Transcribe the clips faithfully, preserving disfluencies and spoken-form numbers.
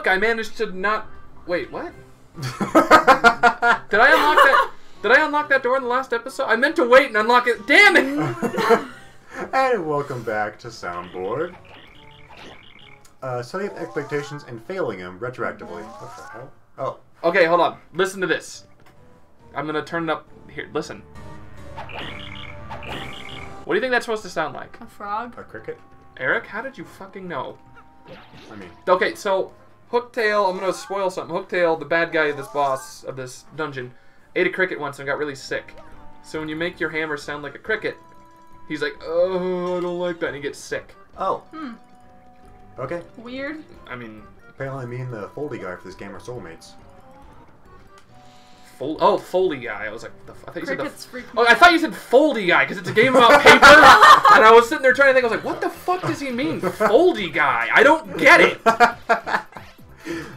Look, I managed to not... Wait, what? Did I unlock that... Did I unlock that door in the last episode? I meant to wait and unlock it. Damn it! And welcome back to Soundboard. Uh, setting up expectations and failing them retroactively. What the hell? Oh. Okay, hold on. Listen to this. I'm gonna turn it up here. Listen. What do you think that's supposed to sound like? A frog? A cricket? Eric, how did you fucking know? I mean. Okay, so Hooktail. I'm gonna spoil something. Hooktail, the bad guy of this boss of this dungeon, ate a cricket once and got really sick. So when you make your hammer sound like a cricket, he's like, oh, I don't like that, and he gets sick. Oh. Hmm. Okay. Weird. I mean... Apparently me and the Foldy Guy for this game are soulmates. Fol oh, Foldy Guy. I was like, the f I thought you Crickets said the f oh, I thought you said Foldy Guy, because it's a game about paper, and I was sitting there trying to think, I was like, what the fuck does he mean, Foldy Guy? I don't get it!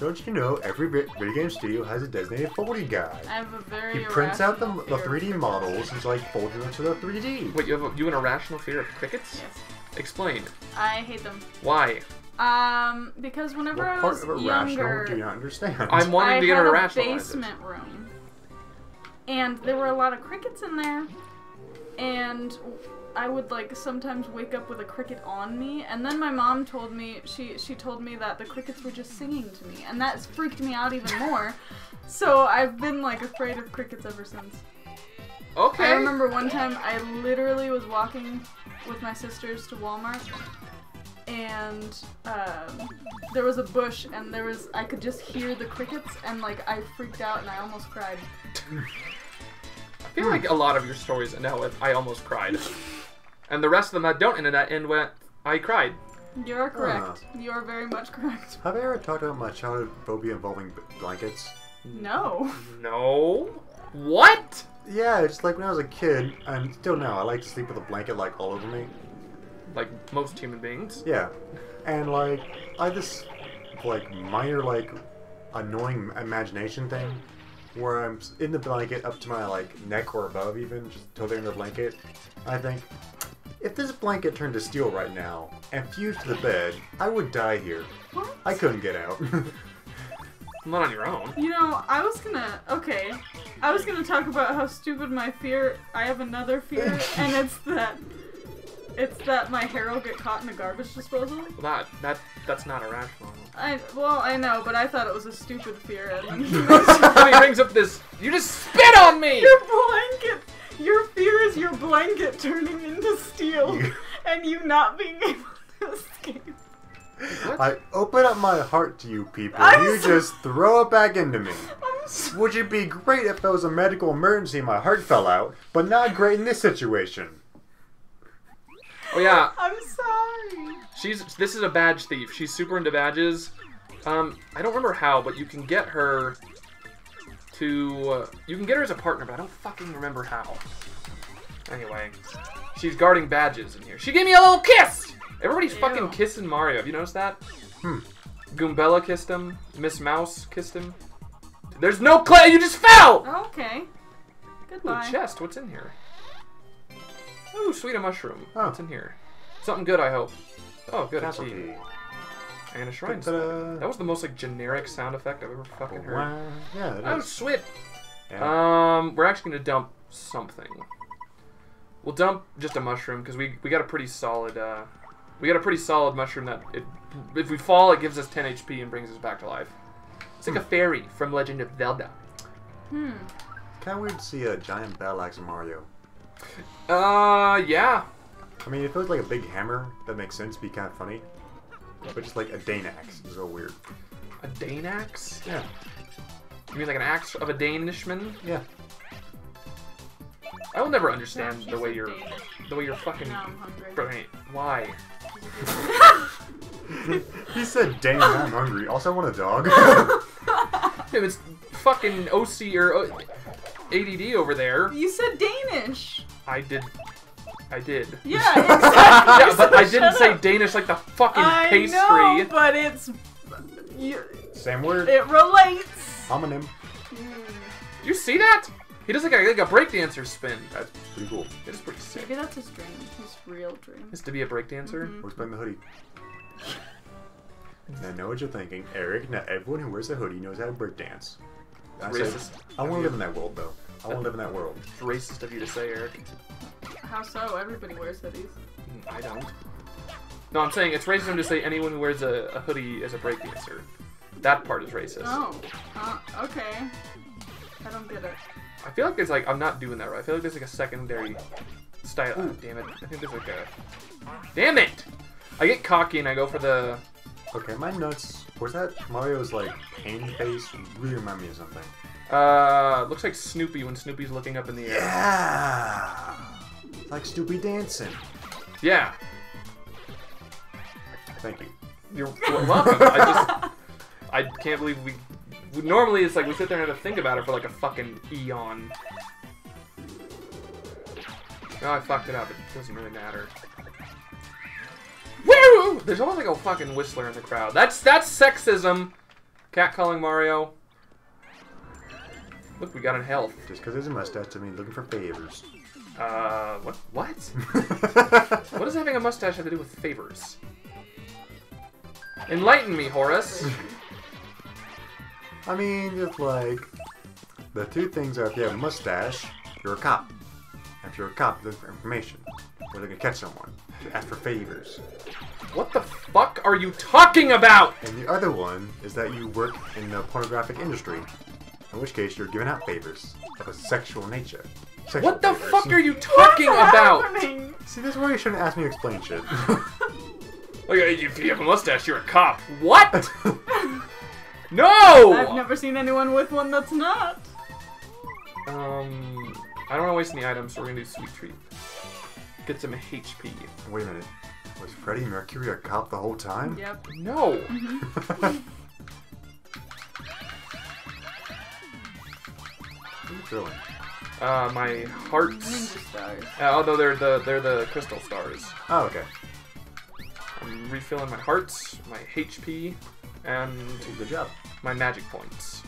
Don't you know every video game studio has a designated Foldy Guy? I have a very He prints out the, the three D models and like folds them into the three D. Wait, you have a, you have an irrational fear of crickets? Yes. Explain. I hate them. Why? Um, because whenever what I was part of it younger, irrational do you not understand? I'm wanting I to get had a basement it. room, and there were a lot of crickets in there, and I would like sometimes wake up with a cricket on me, and then my mom told me she she told me that the crickets were just singing to me, and that's freaked me out even more. So I've been like afraid of crickets ever since. Okay. I remember one time I literally was walking with my sisters to Walmart, and um, there was a bush, and there was I could just hear the crickets, and like I freaked out and I almost cried. I feel like a lot of your stories now with I almost cried. And the rest of them that don't end in that end went, I cried. You're correct. Uh, You're very much correct. Have I ever talked about my childhood phobia involving blankets? No. No? What? Yeah, it's like when I was a kid, and still now, I like to sleep with a blanket like all over me. Like most human beings? Yeah. And like, I just, like, minor, like, annoying imagination thing where I'm in the blanket up to my, like, neck or above even, just till they're in the blanket, I think. If this blanket turned to steel right now and fused to the bed, I would die here. What? I couldn't get out. Not on your own. You know, I was gonna... Okay. I was gonna talk about how stupid my fear... I have another fear, and it's that... It's that my hair will get caught in a garbage disposal. Well, that, that, that's not irrational. I, well, I know, but I thought it was a stupid fear. And he brings up this, you just spit on me! Your blanket! Your fear is your blanket turning into steel and you not being able to escape. What? I open up my heart to you people. I'm you so... just throw it back into me. So... Would it be great if there was a medical emergency and my heart fell out, but not great in this situation. Oh yeah. I'm sorry. She's this is a badge thief. She's super into badges. Um, I don't remember how, but you can get her to uh, you can get her as a partner, but I don't fucking remember how. Anyway, she's guarding badges in here. She gave me a little kiss. Everybody's Ew. fucking kissing Mario. Have you noticed that? Hmm. Goombella kissed him. Miss Mouse kissed him. There's no clay. You just fell. Okay. Goodbye. Ooh, chest. What's in here? Ooh, sweet a mushroom. Oh. What's in here? Something good, I hope. Oh, good. Castle key. And a shrine. That was the most like generic sound effect I've ever fucking heard. Wow. Yeah, that oh, is. sweet. Yeah. Um, we're actually gonna dump something. We'll dump just a mushroom because we we got a pretty solid uh, we got a pretty solid mushroom that it, if we fall it gives us ten H P and brings us back to life. It's like hmm. a fairy from Legend of Zelda. Hmm. Kind of weird to see a giant battle axe Mario. Uh, yeah. I mean, if it was like a big hammer, that makes sense, be kind of funny. But just like a Dane Axe is so weird. A Dane Axe? Yeah. You mean like an axe of a Danishman? Yeah. I will never understand no, the way you're, Dane. the way you're fucking. Now I'm hungry. Right. Why? He said, "Dane, I'm hungry. Also, I want a dog." Dude, it's fucking O C or o A D D over there. You said Danish. I did. I did. Yeah, exactly. Yeah, but so I didn't say up. Danish like the fucking I pastry. I know, but it's... You're, Same word. It relates. Homonym. Mm. You see that? He does like a, like a breakdancer spin. That's pretty cool. It's pretty sick. Maybe that's his dream. His real dream. Is to be a breakdancer? Mm-hmm. Or spin the hoodie. I know what you're thinking, Eric. Now everyone who wears a hoodie knows how to breakdance. I, racist. Say, I want to live in that world, though. I want to live in that world. It's racist of you to say, Eric. How so? Everybody wears hoodies. I don't. No, I'm saying it's racism to say anyone who wears a, a hoodie is a breakdancer. That part is racist. Oh. Uh, okay. I don't get it. I feel like there's like, I'm not doing that right. I feel like there's like a secondary style. Oh, damn it. I think there's like a... Damn it! I get cocky and I go for the... Okay, my nuts. Was that Mario's like pain face? Really remind me of something. Uh, looks like Snoopy when Snoopy's looking up in the air. Yeah! Like Snoopy dancing. Yeah. Thank you. You're welcome. I just, I can't believe we, we. Normally it's like we sit there and have to think about it for like a fucking eon. No, I fucked it up. It doesn't really matter. Woo! There's always like a fucking whistler in the crowd. That's that's sexism. Catcalling Mario. Look, we got in health. Just because there's a mustache doesn't mean looking for favors. Uh, what? What? What does having a mustache have to do with favors? Enlighten me, Horace. I mean, just like... The two things are if you have a mustache, you're a cop. If you're a cop, you look for information. Or they're gonna catch someone. Ask for favors. What the fuck are you talking about? And the other one is that you work in the pornographic industry. In which case, you're giving out favors of a sexual nature. Sexual what the favors. Fuck are you talking about? Happening? See, this is why you shouldn't ask me to explain shit. If you have a mustache, you're a cop. What? No! I've never seen anyone with one that's not. Um, I don't want to waste any items, so we're going to do Sweet Treat. Get some H P. Wait a minute. Was Freddie Mercury a cop the whole time? Yep. No. Mm-hmm. Really? Uh, my hearts. Stars. Uh, although they're the they're the crystal stars. Oh, okay. I'm refilling my hearts, my H P, and good job. My magic points.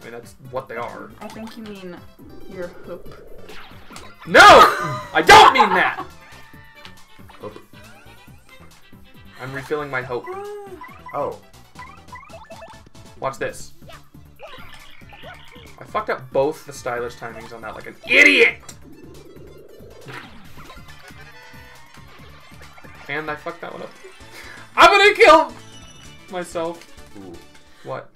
I mean, that's what they are. I think you mean your hoop. No, I don't mean that. Hope. I'm refilling my hope. Oh. Watch this. I fucked up both the stylish timings on that like an idiot! And I fucked that one up. I'm gonna kill myself. Ooh. What?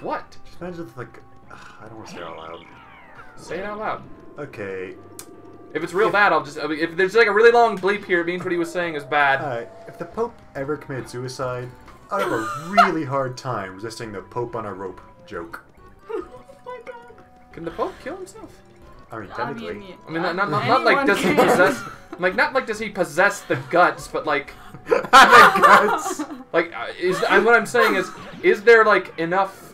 What? Just imagine like... Ugh, I don't want to say it out loud. Say it out loud. Okay. If it's real if, bad, I'll just... I mean, if there's like a really long bleep here, it means what he was saying is bad. Alright, if the Pope ever committed suicide, I'd have a really hard time resisting the Pope on a rope joke. Can the Pope kill himself? I mean, technically. I mean, I mean not, not, not, not like does he possess, like not like does he possess the guts, but like the guts. Like, is I, what I'm saying is, is there like enough,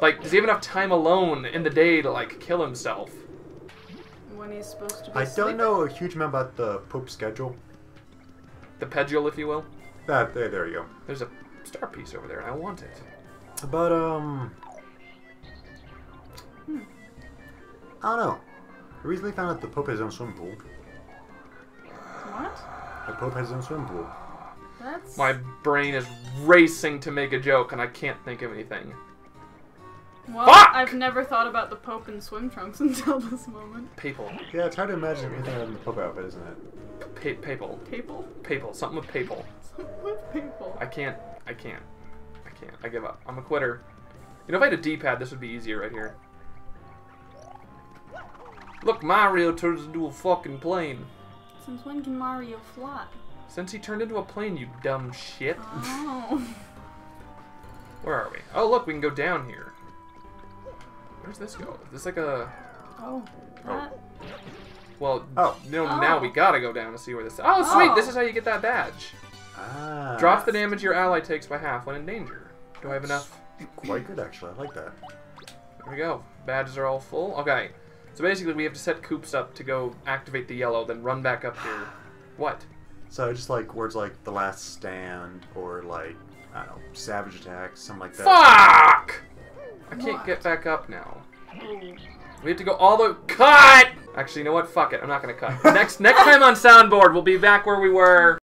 like does he have enough time alone in the day to like kill himself? When he's supposed to be I sleeping. Don't know a huge amount about the Pope's schedule. The pedule, if you will. That there, there you go. There's a star piece over there, and I want it. But um. Hmm. I don't know. I recently found out the Pope has his own swimming pool. What? The Pope has his own swimming pool. That's... My brain is racing to make a joke, and I can't think of anything. Well, fuck! I've never thought about the Pope in swim trunks until this moment. Papal. Yeah, it's hard to imagine anything other than the Pope outfit, isn't it? Pa papal. Papal? Papal. Something with papal. Something with papal. I can't. I can't. I can't. I give up. I'm a quitter. You know, if I had a D-pad, this would be easier right here. Look, Mario turns into a fucking plane. Since when can Mario fly? Since he turned into a plane, you dumb shit. Oh. Where are we? Oh, look, we can go down here. Where's this go? Is this like a... Oh. That... Oh. Well, oh. No, oh. Now we gotta go down to see where this is. Oh, sweet! Oh. This is how you get that badge. Ah. Drop the damage your ally takes by half when in danger. Do I have enough? Quite good, actually. I like that. There we go. Badges are all full. Okay. So basically, we have to set Koops up to go activate the yellow, then run back up here. What? So just like words like The Last Stand or like, I don't know, Savage Attack, something like that. Fuck! I can't what? Get back up now. We have to go all the cut! Actually, you know what? Fuck it. I'm not gonna cut. next, next time on Soundboard, we'll be back where we were.